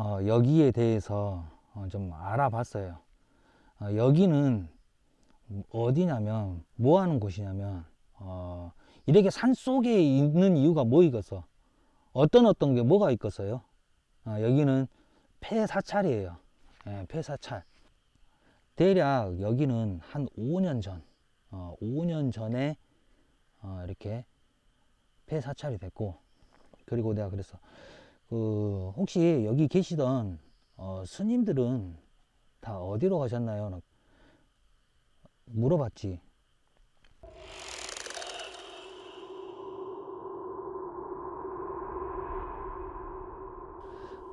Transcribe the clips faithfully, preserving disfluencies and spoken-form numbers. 어, 여기에 대해서 어, 좀 알아봤어요. 어, 여기는 어디냐면, 뭐 하는 곳이냐면, 어, 이렇게 산 속에 있는 이유가 뭐 있겠어? 어떤 어떤 게 뭐가 있겠어요? 어, 여기는 폐사찰이에요. 예, 폐사찰. 대략 여기는 한 오 년 전, 어, 오 년 전에 어, 이렇게 폐사찰이 됐고, 그리고 내가 그랬어. 그 혹시 여기 계시던 어, 스님들은 다 어디로 가셨나요? 물어봤지.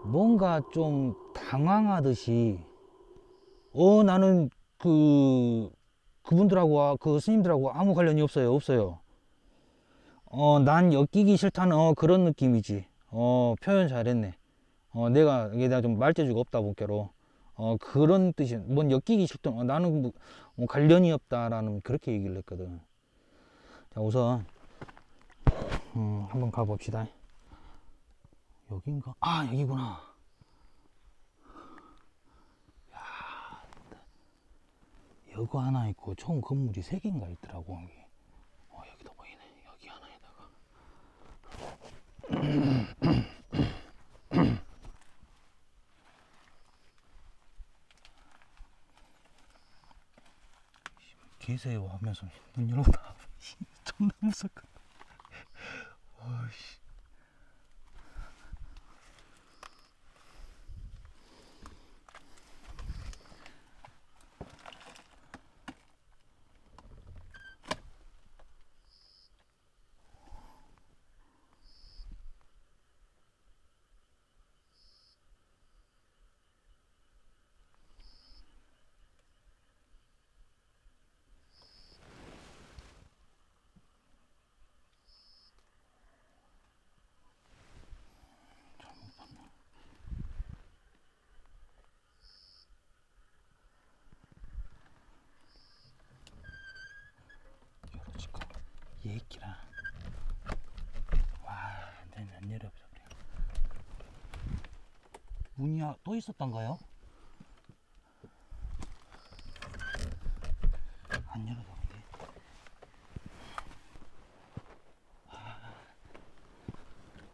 뭔가 좀 당황하듯이, 어 나는 그 그분들하고 그 스님들하고 아무 관련이 없어요 없어요 어 난 엮이기 싫다는 어, 그런 느낌이지. 어 표현 잘했네. 어 내가 이게 내가 좀 말재주가 없다 본께로 어 그런 뜻이, 뭔 엮이기 싫던, 어, 나는 뭐, 뭐 관련이 없다라는 그렇게 얘기를 했거든. 자, 우선 음, 한번 가봅시다. 여긴가? 아, 여기구나. 야, 여기 하나 있고 총 건물이 세 개인가 있더라고. 여기. 어, 여기도 보이네. 여기 하나에다가. 계세요 하면서 눈 열어봐. 존나 무섭거든. 어이씨. 얘기라. 와, 난 안 열어보자 그래. 문이 또 있었던가요? 안 열어보자.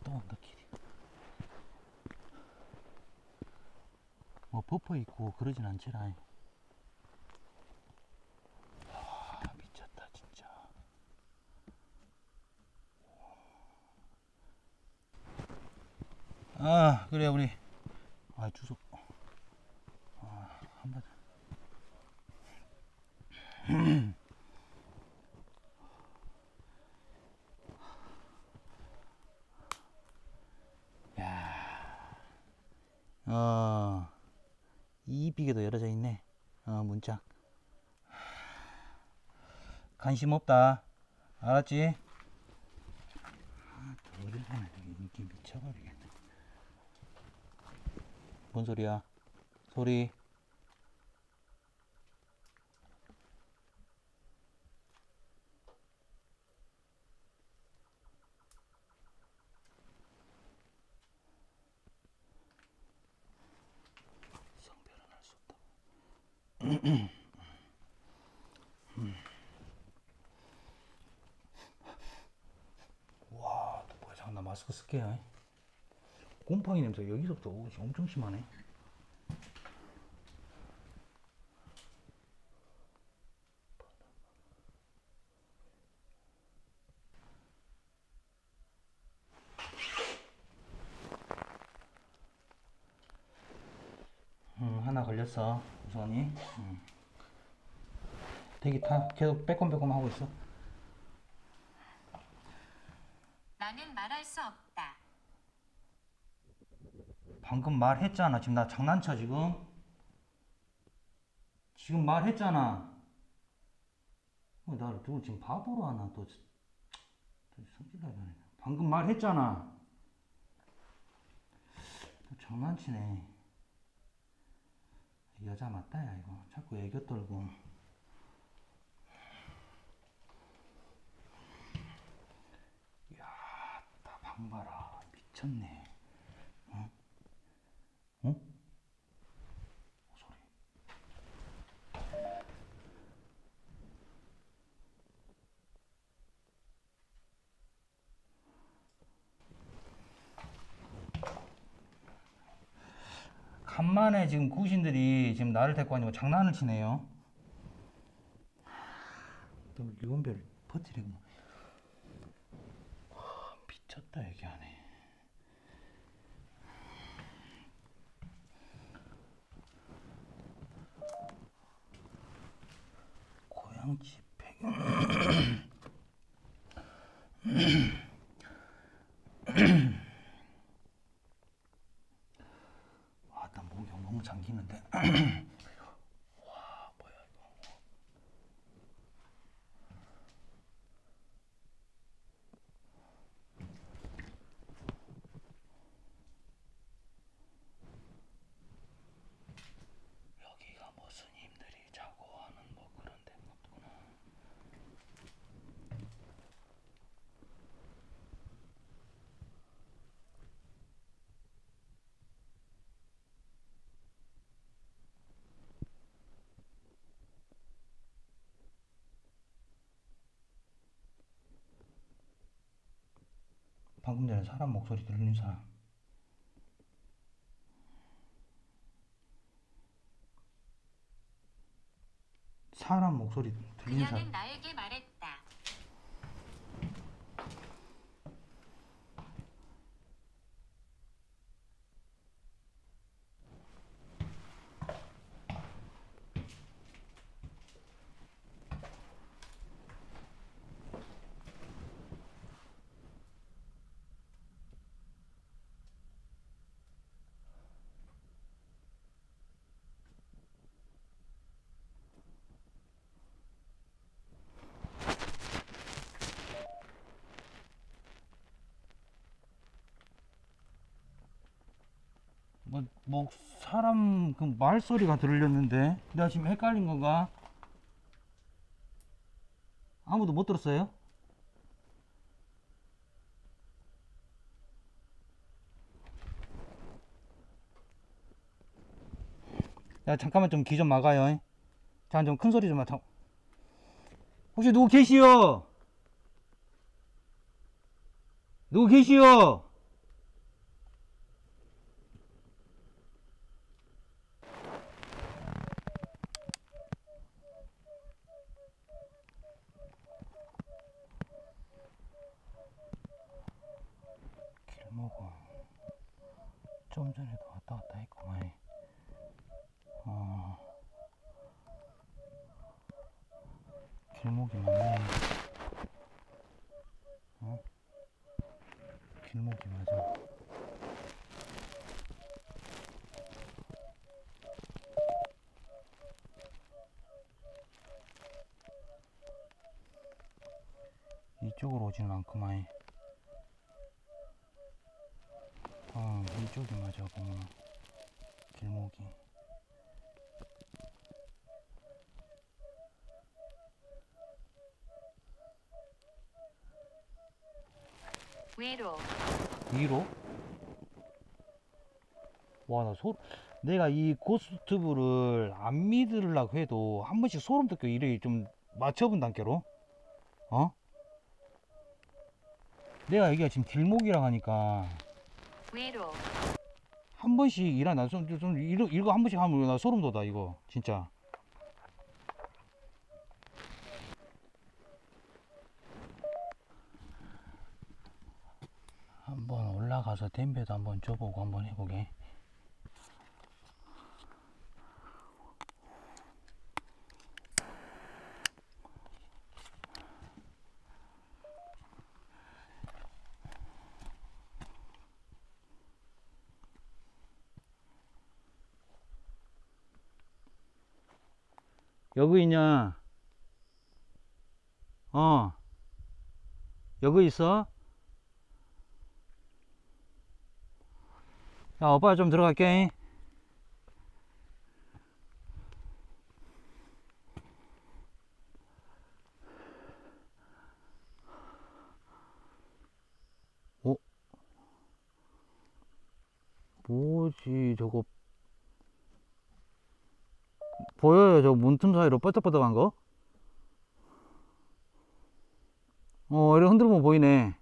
또 온다 길이. 뭐 버퍼 있고 그러진 않지라. 아 그래 우리 아 주소 아 한번 야어 이비게도 열어져 있네. 어 문짝 관심 없다 알았지? 아 어딜 보면 인기 미쳐버리겠네. 뭔 소리야? 소리. 성별은 알 수 없다. 음. 와, 또 뭐야? 잠깐 나 마스크 쓸게요. 곰팡이 냄새 여기서부터 엄청 심하네. 음 하나 걸렸어 우선이. 음. 대기 타. 계속 빼꼼빼꼼 하고 있어. 나는 말할 수 없다. 방금 말했잖아. 지금 나 장난쳐 지금? 지금 말했잖아. 나를 누구 지금 바보로 하나 또, 또 성질나네. 방금 말했잖아. 또 장난치네. 여자 맞다 야 이거. 자꾸 애교 떨고. 야, 다 방 봐라. 미쳤네. 어? 간만에 지금 구신들이 지금 나를 데리고 아니고 장난을 치네요. 또 리온별 버티려고. 와, 미쳤다 얘기하네. 고양집 배경. 와, 나 목이 너무 잠기는데. 와, 뭐야 이거. 여기가 뭐 스님들이 자고 하는 뭐 그런 데구나. 방금 전에 사람 목소리 들리는 사람. 사람 목소리 들리는 사람. 그녀는 나에게 말했다. 뭐, 뭐 사람 그 말소리가 들렸는데 내가 지금 헷갈린 건가? 아무도 못 들었어요? 야, 잠깐만 좀 귀 좀 막아요. 자, 좀 큰 소리 좀 맡아. 혹시 누구 계시오? 누구 계시오? 먹어. 좀 전에도 왔다 갔다 했구만. 어. 길목이 맞네. 어? 길목이 맞아. 이쪽으로 오지는 않구만. 어, 이쪽이 맞아, 보면. 길목이. 위로. 위로? 와, 나 소름. 내가 이 고스트부를 안 믿으려고 해도 한 번씩 소름 돋게 이래 좀 맞춰본 단계로. 어? 내가 여기가 지금 길목이라 하니까. 위로. 한 번씩 일어나 좀, 좀 이러, 이거 한 번씩 하면 나 소름 돋아 이거 진짜. 한번 올라가서 댐벼도 한번 줘보고 한번 해보게. 여기 있냐? 어, 여기 있어? 야, 오빠 좀 들어갈게. 어? 뭐지 저거? 보여요? 저 문틈 사이로 바짝바짝한 거? 어, 이렇게 흔들면 보이네.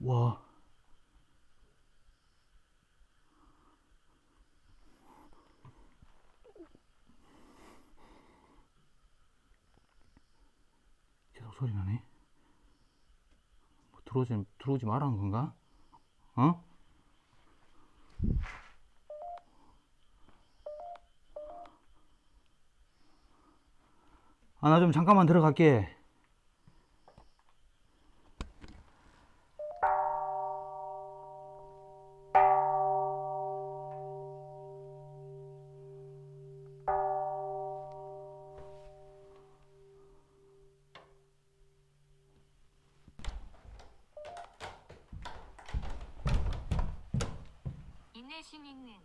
와. 계속 소리 나네. 뭐 들어오지, 들어오지 말라는 건가? 어? 아, 나 좀 잠깐만 들어갈게. 인내심 있는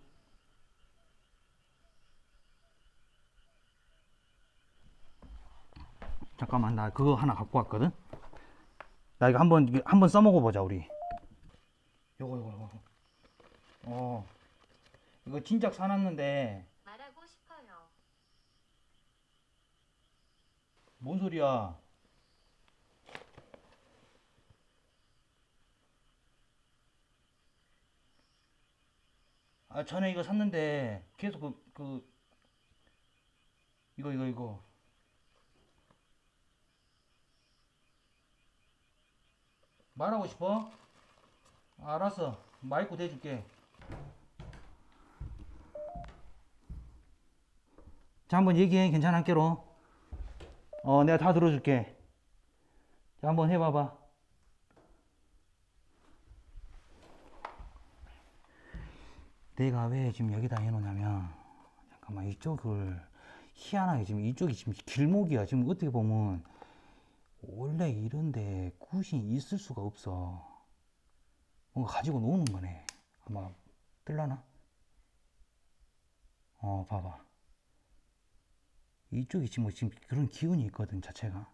잠깐만, 나 그거 하나 갖고 왔거든? 나 이거 한번 한번 써먹어보자, 우리. 요거 요거 요거 어 이거 진작 사놨는데. 말하고 싶어요. 뭔 소리야? 아, 전에 이거 샀는데 계속 그, 그 이거 이거 이거 말하고 싶어? 알았어, 마이크 대줄게. 자, 한번 얘기해. 괜찮았게로. 어, 내가 다 들어줄게. 자, 한번 해봐봐. 내가 왜 지금 여기다 해놓냐면, 잠깐만, 이쪽을 희한하게 지금 이쪽이 지금 길목이야. 지금 어떻게 보면 원래 이런데 굿이 있을 수가 없어. 뭔가 가지고 노는 거네. 아마 뜰라나? 어, 봐봐. 이쪽이 지금, 지금 그런 기운이 있거든, 자체가.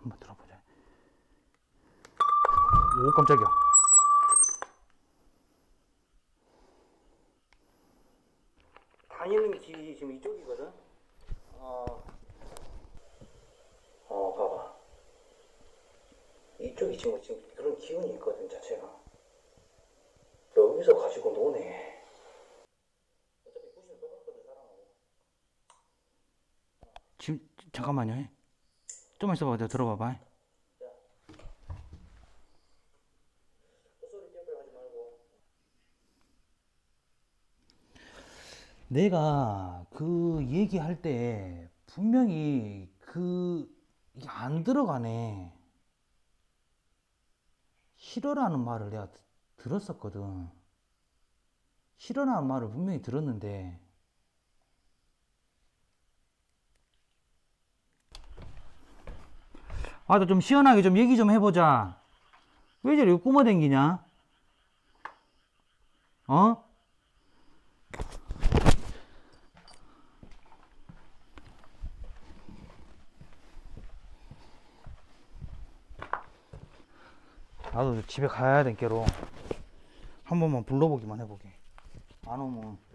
한번 들어보자. 오, 깜짝이야. 다니는 길이 지금 이쪽이거든. 어, 어, 봐봐. 이쪽이 지금, 지금 그런 기운이 있거든, 자체가. 여기서 가지고 노네. 어차피 구십 넘었거든, 사람하고. 지금 잠깐만요. 좀만 있어봐, 내가 들어봐봐. 야, 헛소리 떼어버려 하지 말고. 내가 그 얘기할 때 분명히 그 이게 안 들어가네. 싫어라는 말을 내가 들었었거든. 싫어라는 말을 분명히 들었는데. 아, 나 좀 시원하게 좀 얘기 좀 해보자. 왜 저리 꾸며댕기냐? 어? 나도 집에 가야 된께로. 한 번만 불러보기만 해보게. 안 오면.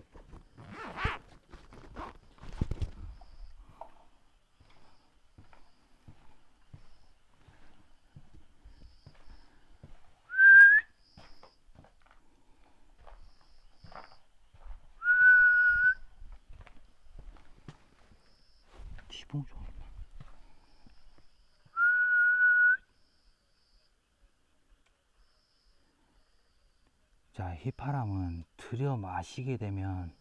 자, 휘파람은 들여 마시게 되면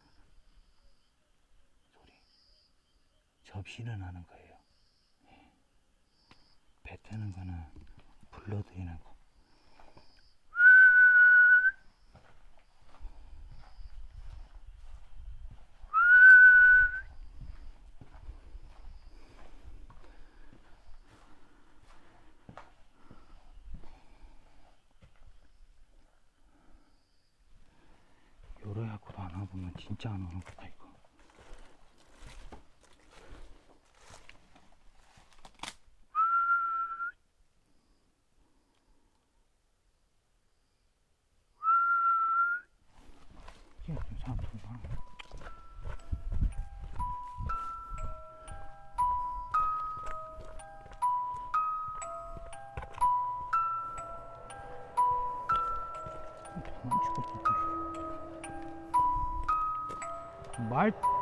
소리 접시는 하는 거예요. 예. 뱉는 거는 불러들이는 거. 진짜 안 오는 거다, 이거. 무슨 상품이야? 말.